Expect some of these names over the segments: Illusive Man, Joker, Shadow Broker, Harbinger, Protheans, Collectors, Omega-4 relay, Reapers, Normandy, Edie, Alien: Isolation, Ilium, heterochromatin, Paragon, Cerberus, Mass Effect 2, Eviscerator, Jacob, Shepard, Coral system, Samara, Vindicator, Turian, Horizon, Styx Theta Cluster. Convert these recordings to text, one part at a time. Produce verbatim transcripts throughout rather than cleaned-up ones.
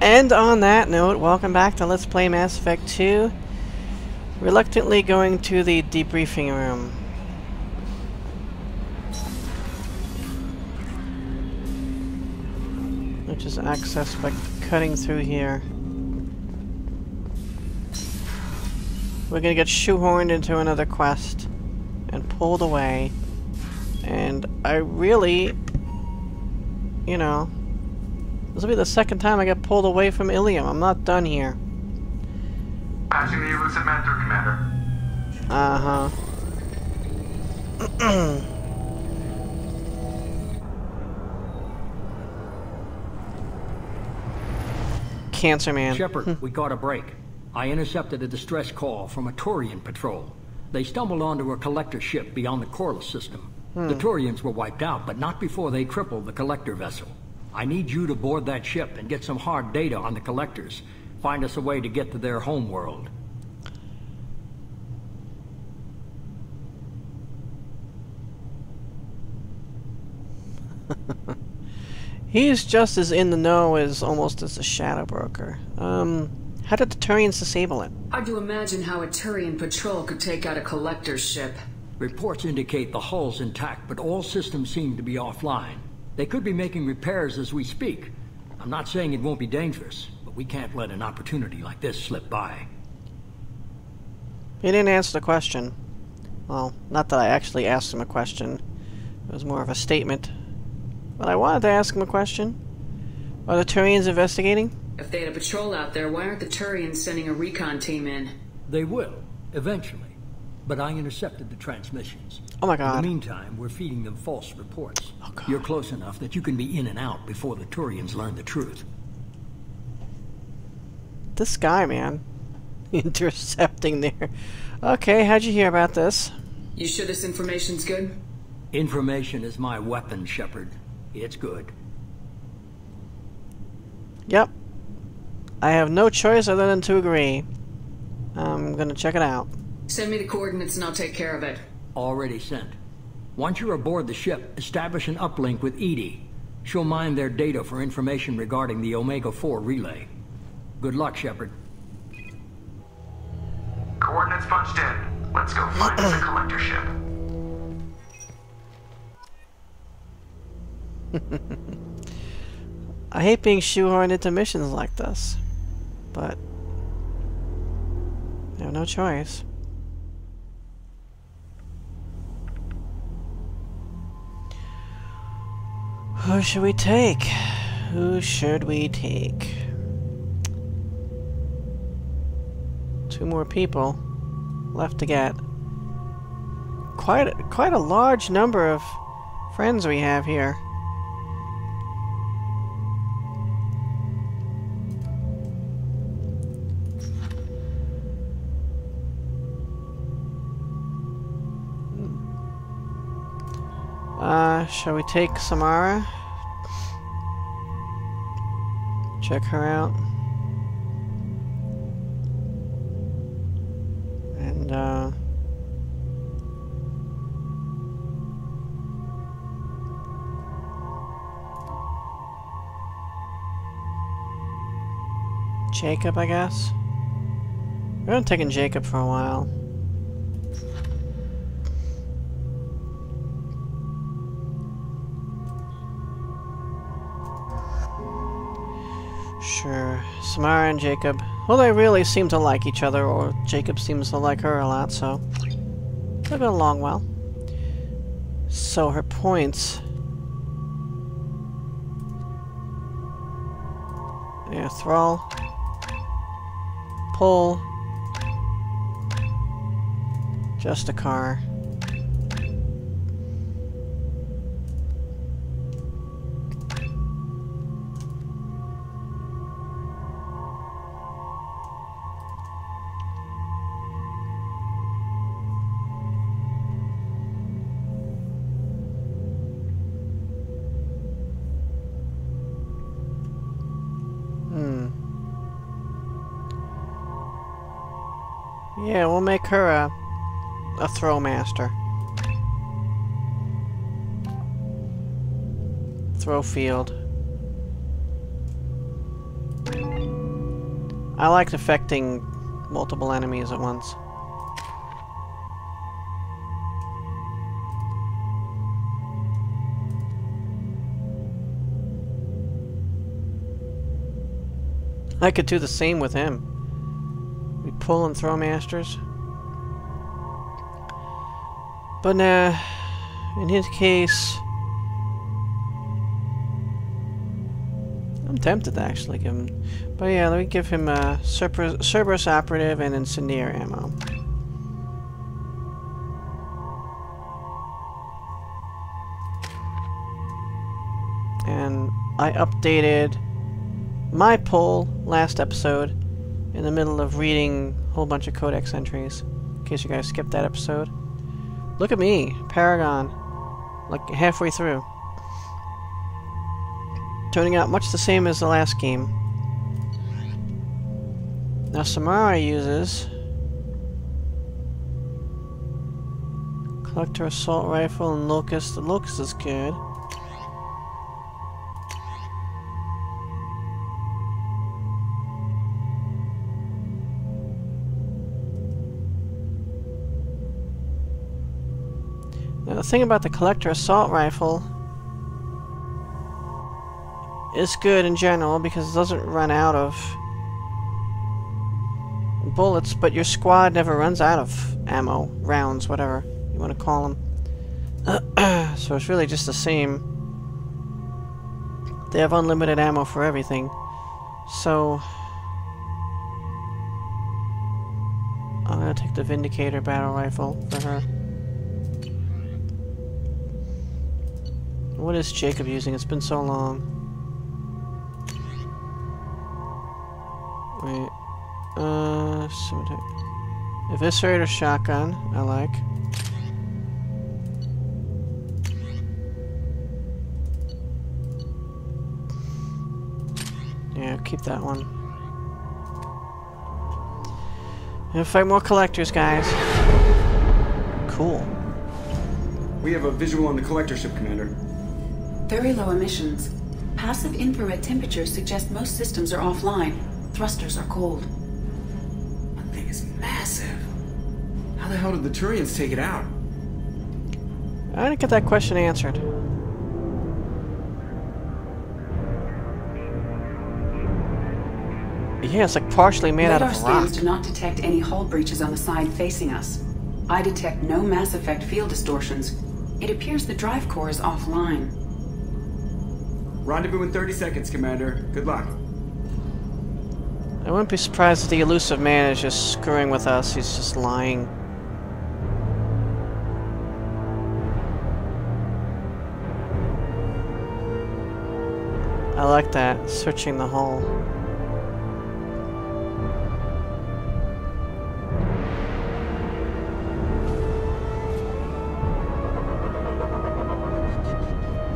And on that note, welcome back to Let's Play Mass Effect two. Reluctantly going to the debriefing room. Which is accessed by cutting through here. We're gonna get shoehorned into another quest and pulled away. And I really, you know, this will be the second time I get pulled away from Ilium. I'm not done here. Patching the Illusive Man through, Commander. Uh huh. Cancer Man. Shepard, we got a break. I intercepted a distress call from a Turian patrol. They stumbled onto a Collector ship beyond the Coral system. Hmm. The Turians were wiped out, but not before they crippled the Collector vessel. I need you to board that ship and get some hard data on the Collectors. Find us a way to get to their homeworld. He's just as in the know as almost as a Shadow Broker. Um, how did the Turians disable it? Hard to imagine how a Turian patrol could take out a Collector ship. Reports indicate the hull's intact, but all systems seem to be offline. They could be making repairs as we speak. I'm not saying it won't be dangerous. We can't let an opportunity like this slip by. He didn't answer the question. Well, not that I actually asked him a question. It was more of a statement. But I wanted to ask him a question. Are the Turians investigating? If they had a patrol out there, why aren't the Turians sending a recon team in? They will, eventually. But I intercepted the transmissions. Oh my god. In the meantime, we're feeding them false reports. Oh god. You're close enough that you can be in and out before the Turians learn the truth. This guy, man. Intercepting there. Okay, how'd you hear about this? You sure this information's good? Information is my weapon, Shepard. It's good. Yep. I have no choice other than to agree. I'm gonna check it out. Send me the coordinates and I'll take care of it. Already sent. Once you're aboard the ship, establish an uplink with Edie. She'll mine their data for information regarding the Omega four relay. Good luck, Shepard. Coordinates punched in. Let's go find the Collector ship. I hate being shoehorned into missions like this, but I have no choice. Who should we take? Who should we take? Two more people left to get. Quite a, quite a large number of friends we have here. Uh, shall we take Samara? Check her out. Uh, Jacob, I guess. We've been taking Jacob for a while. Sure, Samara and Jacob. Well, they really seem to like each other, or Jacob seems to like her a lot, so they've been along well. So her points. Yeah, thrall. Pull. Just a car. Yeah, we'll make her a, a throw master. Throw field. I liked affecting multiple enemies at once. I could do the same with him. We pull and throw masters. But nah, in his case, I'm tempted to actually give him. But yeah, let me give him a Cerberus, Cerberus operative and incendiary ammo. And I updated my poll last episode in the middle of reading a whole bunch of codex entries, in case you guys skipped that episode. Look at me, Paragon, like halfway through. Turning out much the same as the last game. Now Samara uses Collector Assault Rifle and Locust. The Locust is good. Now the thing about the Collector Assault Rifle, it's good in general because it doesn't run out of bullets, but your squad never runs out of ammo, rounds, whatever you want to call them. So it's really just the same. They have unlimited ammo for everything. So I'm going to take the Vindicator battle rifle for her. What is Jacob using? It's been so long. Wait, uh, cemetery. Eviscerator shotgun, I like. Yeah, keep that one. And fight more collectors, guys. Cool. We have a visual on the collector ship, Commander. Very low emissions. Passive infrared temperatures suggest most systems are offline. Thrusters are cold. That thing is massive. How the hell did the Turians take it out? I didn't get that question answered. Yeah, it's like partially made out of rock. Radar scans do not detect any hull breaches on the side facing us. I detect no Mass Effect field distortions. It appears the drive core is offline. Rendezvous in thirty seconds, Commander. Good luck. I wouldn't be surprised if the Illusive Man is just screwing with us. He's just lying. I like that. Searching the hull.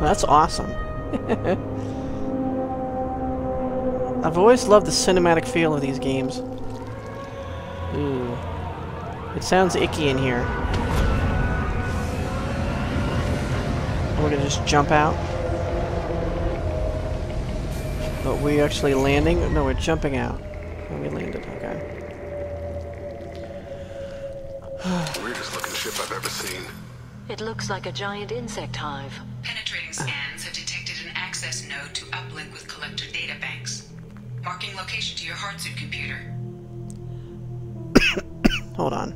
That's awesome. I've always loved the cinematic feel of these games. Ooh. It sounds icky in here. We're gonna just jump out. But we actually landing? No, we're jumping out. We landed, okay. Weirdest looking ship I've ever seen. It looks like a giant insect hive. Penetrating scans have detected an access node to uplink with collector data banks. Marking location to your hardsuit computer. Hold on.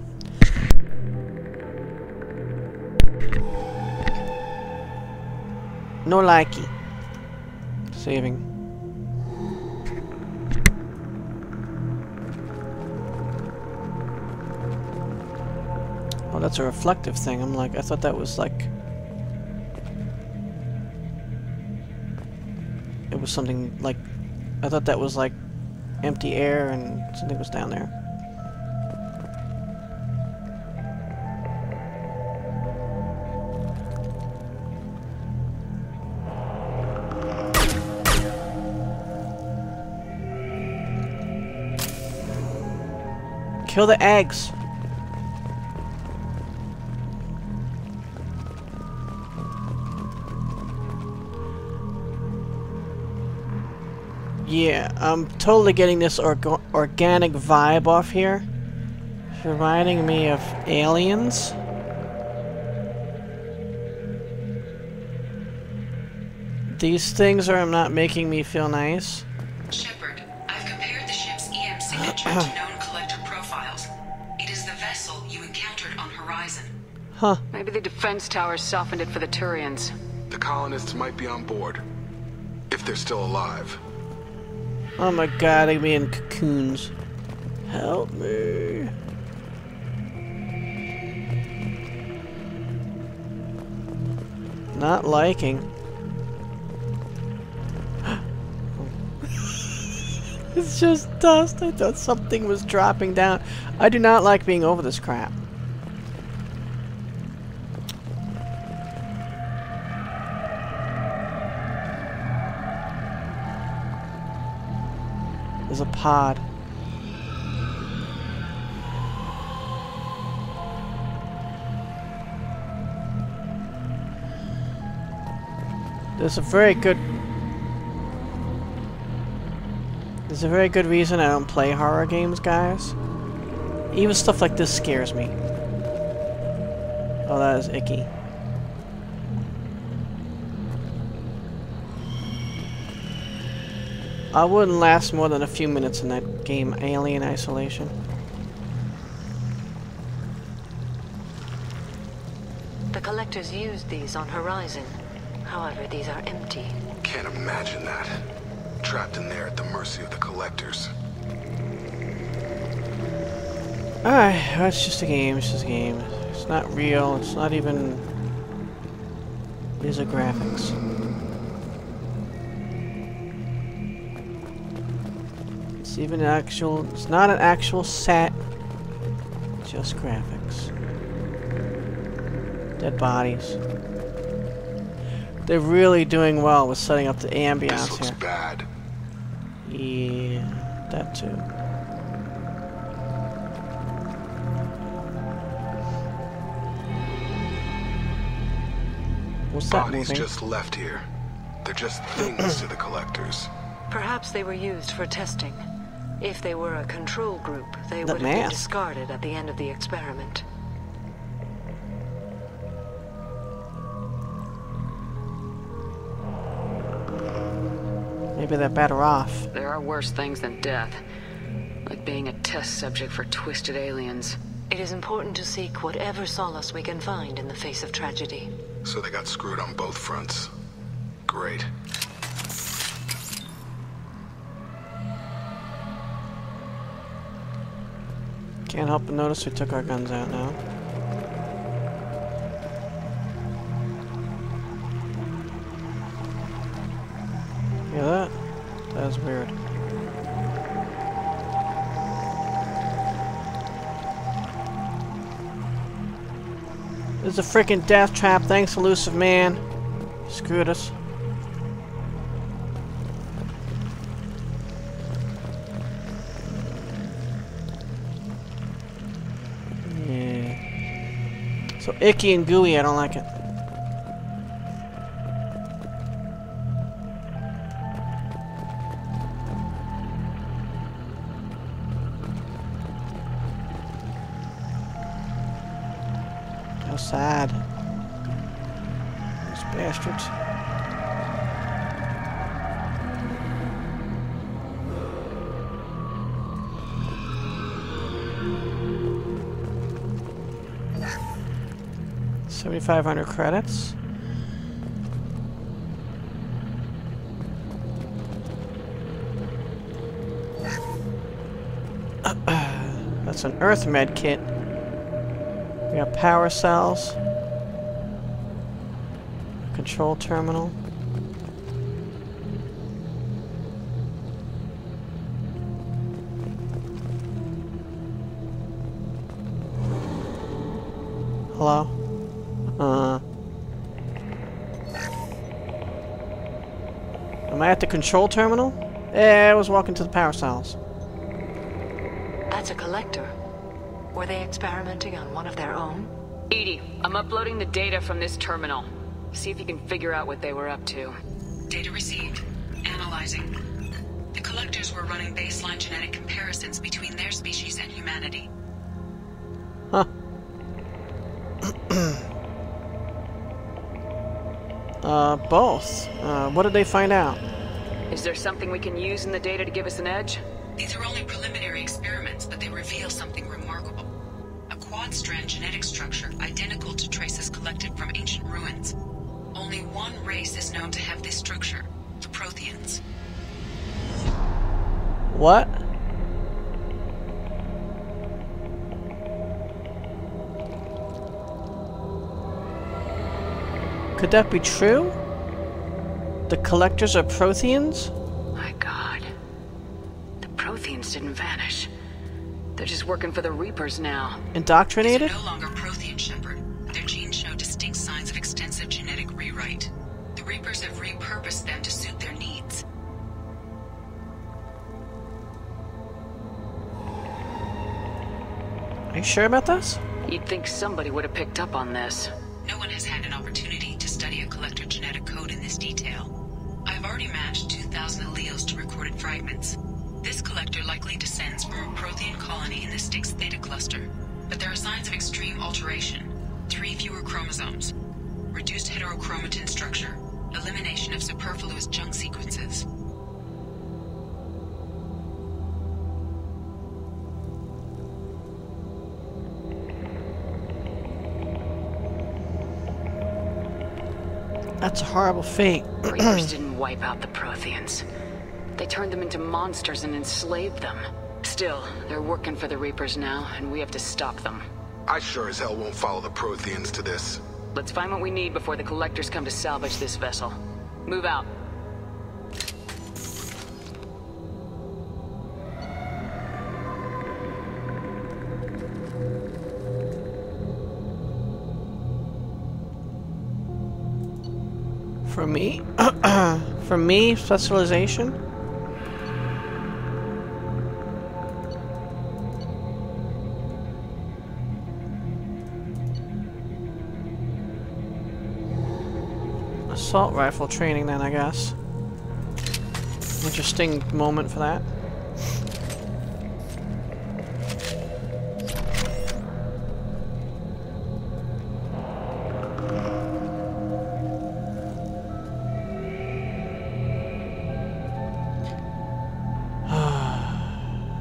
No likey. Saving. Oh, that's a reflective thing. I'm like, I thought that was like, it was something like, I thought that was like empty air and something was down there. Kill the eggs. Yeah, I'm totally getting this org organic vibe off here. It's reminding me of Aliens. These things are not making me feel nice. Shepard, I've compared the ship's E M signature to known collector profiles. It is the vessel you encountered on Horizon. Huh. Maybe the defense tower softened it for the Turians. The colonists might be on board. If they're still alive. Oh my god, I'm in cocoons. Help me. Not liking. It's just dust. I thought something was dropping down. I do not like being over this crap. There's a pod. There's a very good... There's a very good reason I don't play horror games, guys. Even stuff like this scares me. Oh, that is icky. I wouldn't last more than a few minutes in that game, Alien Isolation. The collectors used these on Horizon. However, these are empty. Can't imagine that. Trapped in there at the mercy of the collectors. Alright, it's just a game, it's just a game. It's not real, it's not even... These are graphics. Even an actual, it's not an actual set, just graphics. Dead bodies. They're really doing well with setting up the ambience here. This looks bad. Yeah, that too. What's that? Bodies just left here. They're just things to the collectors. Perhaps they were used for testing. If they were a control group, they would have been discarded at the end of the experiment. Maybe they're better off. There are worse things than death, like being a test subject for twisted aliens. It is important to seek whatever solace we can find in the face of tragedy. So they got screwed on both fronts. Great. Can't help but notice we took our guns out now. Hear that? That was weird. This is a freaking death trap. Thanks, Illusive Man. Screwed us. So icky and gooey, I don't like it. How sad. Those bastards. seventy-five hundred credits. That's an Earth med kit. We got power cells. Control terminal. Hello? Uh, am I at the control terminal? Yeah, I was walking to the power cells. That's a collector. Were they experimenting on one of their own? Edie, I'm uploading the data from this terminal. See if you can figure out what they were up to. Data received. Analyzing. The Collectors were running baseline genetic comparisons between their species and humanity. Huh. uh, both. Uh, what did they find out? Is there something we can use in the data to give us an edge? These are only preliminary experiments, but they reveal something remarkable. A quad-strand genetic structure identical to traces collected from ancient ruins. Only one race is known to have this structure, the Protheans. What? Could that be true? The Collectors are Protheans? My god. The Protheans didn't vanish. They're just working for the Reapers now. Indoctrinated? These are no longer Prothean, Shepard. Their genes show distinct signs of extensive genetic rewrite. The Reapers have repurposed them to suit their needs. Are you sure about this? You'd think somebody would have picked up on this. No one has had an opportunity to study a Collector genetic code in this detail. I've already matched two thousand alleles to recorded fragments. This Collector likely descends from a Prothean colony in the Styx Theta Cluster, but there are signs of extreme alteration. Three fewer chromosomes, reduced heterochromatin structure, elimination of superfluous junk sequences. That's a horrible fate. Reapers didn't wipe out the Protheans. They turned them into monsters and enslaved them. Still, they're working for the Reapers now, and we have to stop them. I sure as hell won't follow the Protheans to this. Let's find what we need before the Collectors come to salvage this vessel. Move out. For me? For me, specialization? Assault rifle training then, I guess. Interesting moment for that.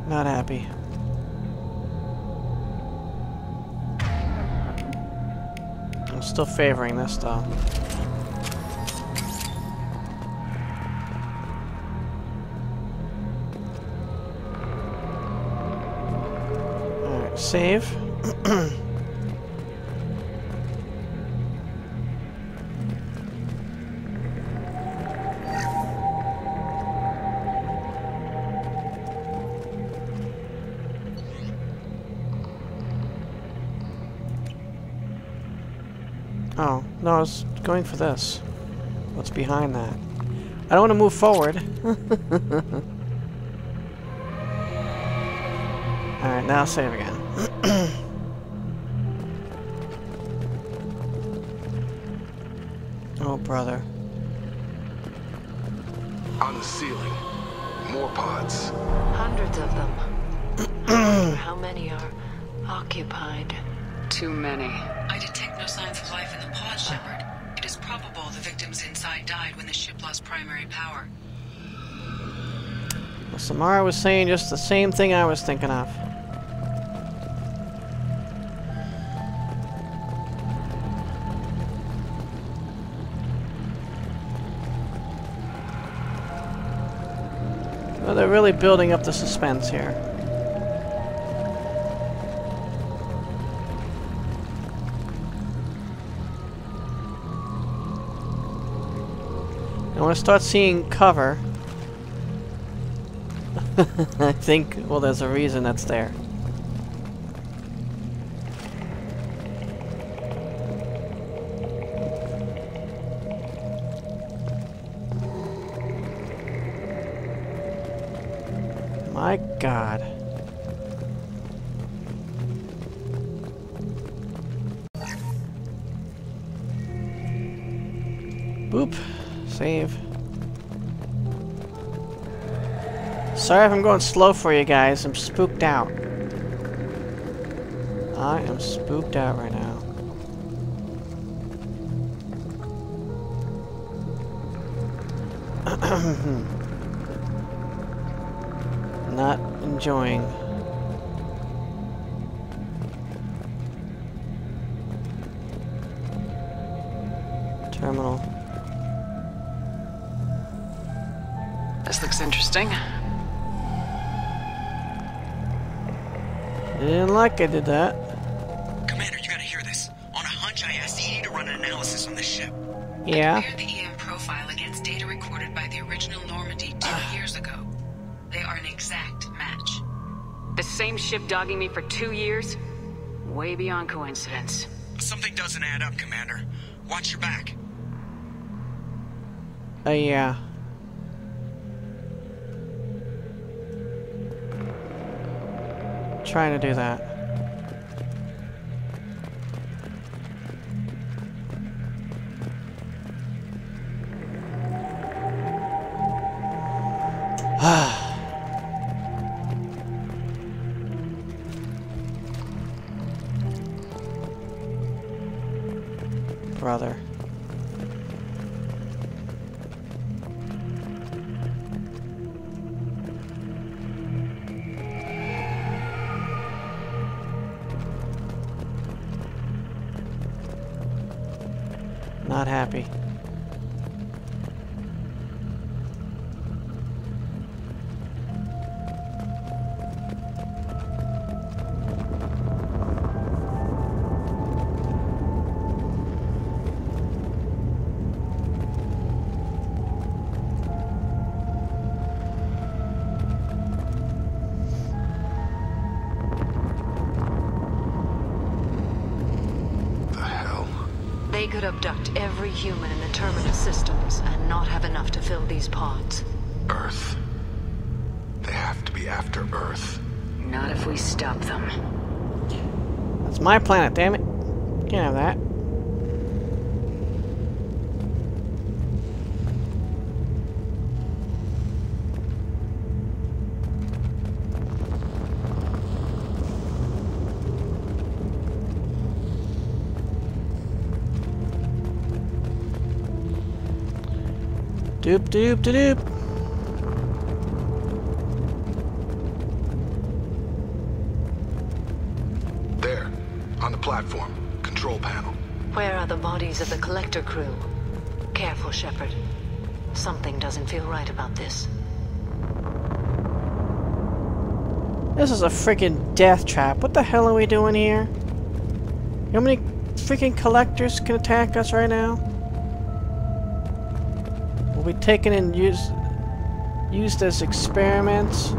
Not happy. I'm still favoring this though. Alright, save. Oh, no, I was going for this. What's behind that? I don't want to move forward. Alright, now save again. Oh, brother. On the ceiling, more pods. Hundreds of them. I don't know how many are occupied? Too many. I detect no signs of life in the pod, Shepard. It is probable the victims inside died when the ship lost primary power. Well, Samara was saying just the same thing I was thinking of. Well, they're really building up the suspense here. I want to start seeing cover. I think, well, there's a reason that's there. My god. Boop. Save. Sorry if I'm going slow for you guys. I'm spooked out. I am spooked out right now. Not enjoying. Terminal. This looks interesting. Didn't like I did that. Commander, you gotta hear this. On a hunch, I asked Edie to run an analysis on this ship. Yeah. Compare the E M profile against data recorded by the original Normandy two years ago. They are an exact match. The same ship dogging me for two years? Way beyond coincidence. Something doesn't add up, Commander. Watch your back. Oh, uh, yeah. Trying to do that. Brother. Not happy. Could abduct every human in the terminus systems and not have enough to fill these pods. Earth. They have to be after Earth. Not if we stop them. That's my planet, damn it. Can't have that. Doop doop da doop. There, on the platform, control panel. Where are the bodies of the Collector crew? Careful, Shepard. Something doesn't feel right about this. This is a freaking death trap. What the hell are we doing here? You know how many freaking Collectors can attack us right now? We taken and used used as experiments.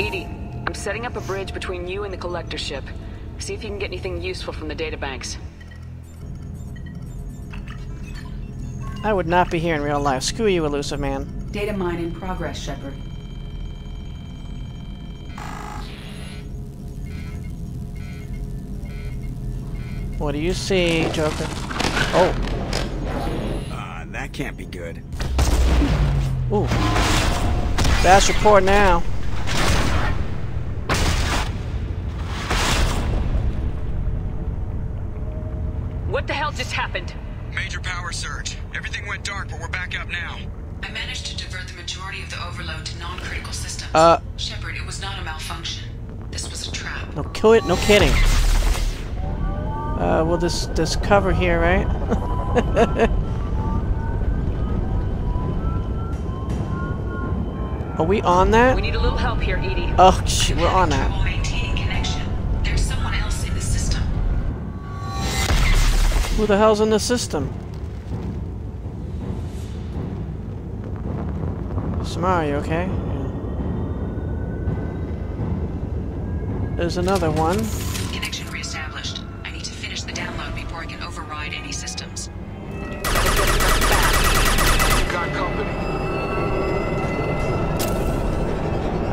Edie, I'm setting up a bridge between you and the Collector ship. See if you can get anything useful from the databanks. I would not be here in real life. Screw you, Illusive Man. Data mine in progress, Shepard. What do you see, Joker? Oh. Uh, that can't be good. Ooh. Fast report now. What the hell just happened? Major power surge. Everything went dark, but we're back up now. I managed to divert the majority of the overload to non-critical systems. Uh. Shepard, it was not a malfunction. This was a trap. No, kill it. No kidding. Uh, well, this this cover here, right? Are we on that? We need a little help here, Edie. Oh, shoot, we're on that. There's someone else in the system. Who the hell's in the system? Samara, you okay? Yeah. There's another one.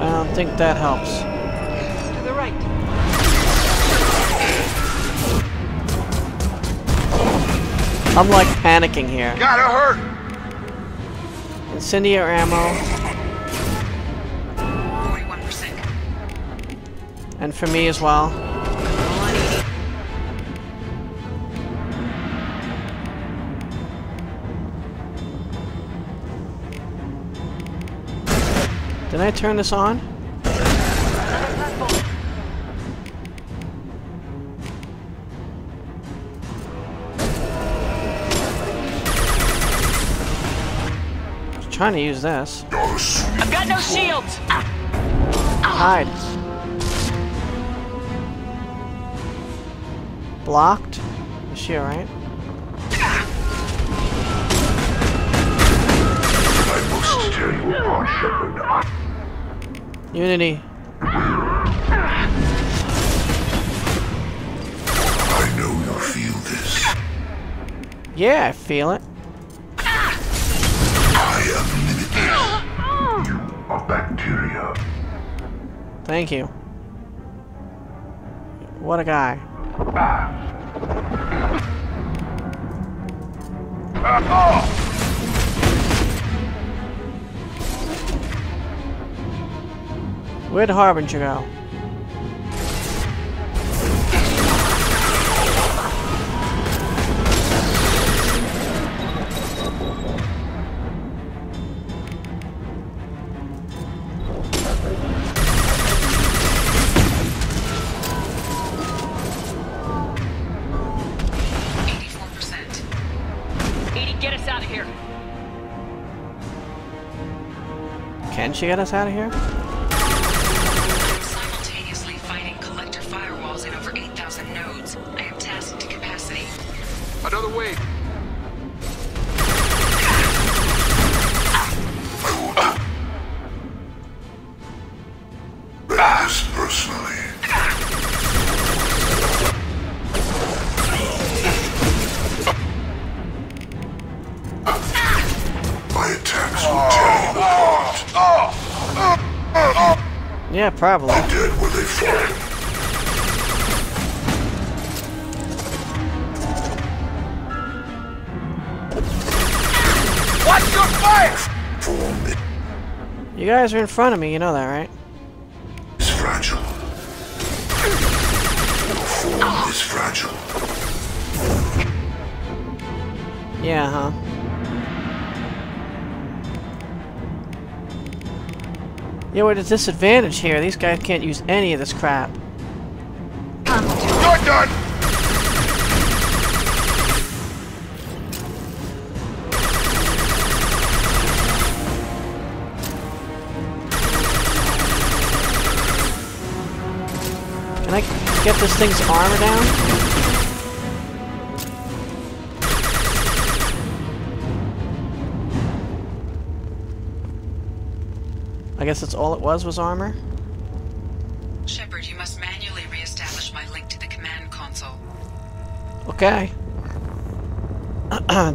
I think that helps. To the right. I'm like panicking here. Gotta hurt. Incendiary ammo. forty-one percent. And for me as well. Did I turn this on? I was trying to use this. I've got no shields. Hide. Blocked? Is she alright? I will steer you upon, Shepard. Unity. I know you feel this. Yeah, I feel it. I am limited. You are bacteria. Thank you. What a guy. Ah. Ah. Oh. Where'd Harbinger go? eighty-four percent. Edie, get us out of here. Can she get us out of here? Yeah, probably. How dead were they falling? Watch your fire! You guys are in front of me, you know that, right? It's fragile. Your form ah. is fragile. Yeah, huh? Yeah, we're at a disadvantage here. These guys can't use any of this crap. You're done! Can I get this thing's armor down? I guess that's all it was, was armor? Shepard, you must manually reestablish my link to the command console. Okay.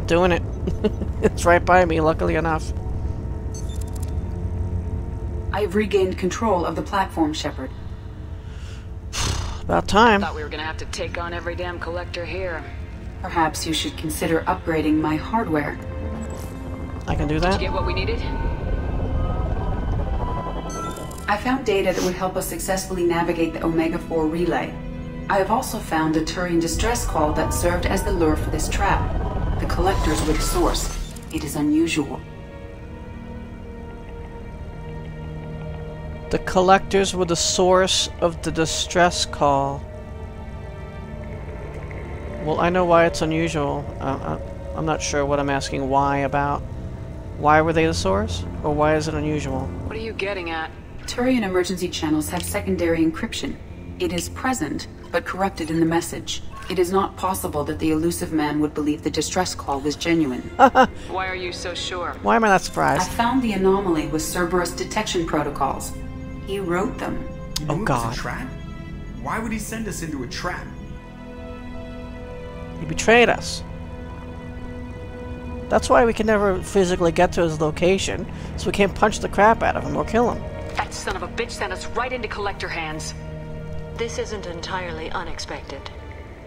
Doing it. It's right by me, luckily enough. I've regained control of the platform, Shepard. About time. I thought we were gonna have to take on every damn collector here. Perhaps you should consider upgrading my hardware. I can do that? Did you get what we needed? I found data that would help us successfully navigate the Omega four relay. I have also found a Turian distress call that served as the lure for this trap. The collectors were the source. It is unusual. The collectors were the source of the distress call. Well, I know why it's unusual. Uh, I'm not sure what I'm asking why about. Why were they the source? Or why is it unusual? What are you getting at? Turian emergency channels have secondary encryption. It is present, but corrupted in the message. It is not possible that the Illusive Man would believe the distress call was genuine. Why are you so sure? Why am I not surprised? I found the anomaly with Cerberus detection protocols. He wrote them. You oh God. A trap? Why would he send us into a trap? He betrayed us. That's why we can never physically get to his location, so we can't punch the crap out of him or kill him. That son of a bitch sent us right into collector hands. This isn't entirely unexpected.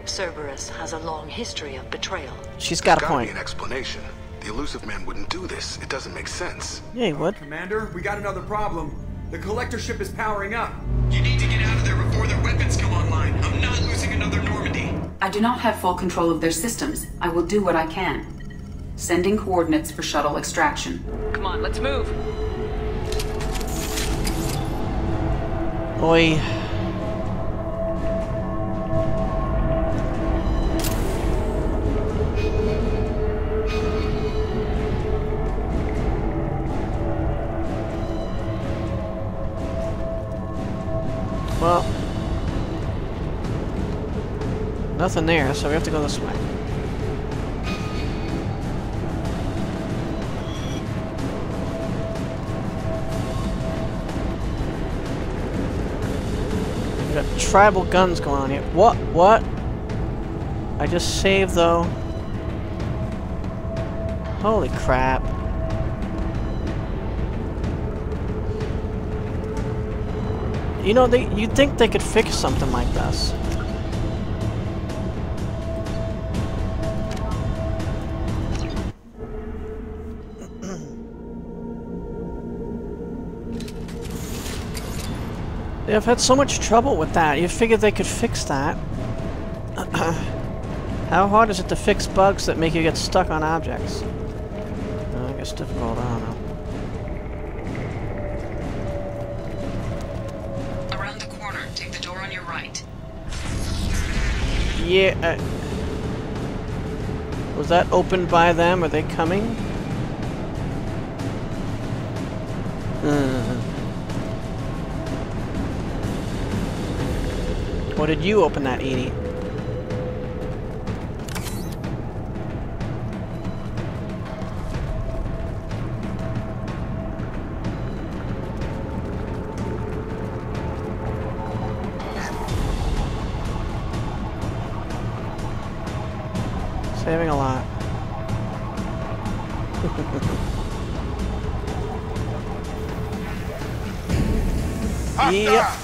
Cerberus has a long history of betrayal. She's got There's a point. Gotta be an explanation. The Illusive Man wouldn't do this. It doesn't make sense. Yeah, what? Uh, Commander, we got another problem. The Collector ship is powering up. You need to get out of there before their weapons come online. I'm not losing another Normandy. I do not have full control of their systems. I will do what I can. Sending coordinates for shuttle extraction. Come on, let's move. Boy. Well, nothing there, so we have to go this way. We got tribal guns going on here. What? What? I just saved though. Holy crap. You know, they, you'd think they could fix something like this. They have had so much trouble with that. You figured they could fix that. How hard is it to fix bugs that make you get stuck on objects? No, I guess difficult, I don't know. Yeah, uh, was that opened by them? Are they coming? Uh. Or did you open that, Edie? Saving a lot. Yep.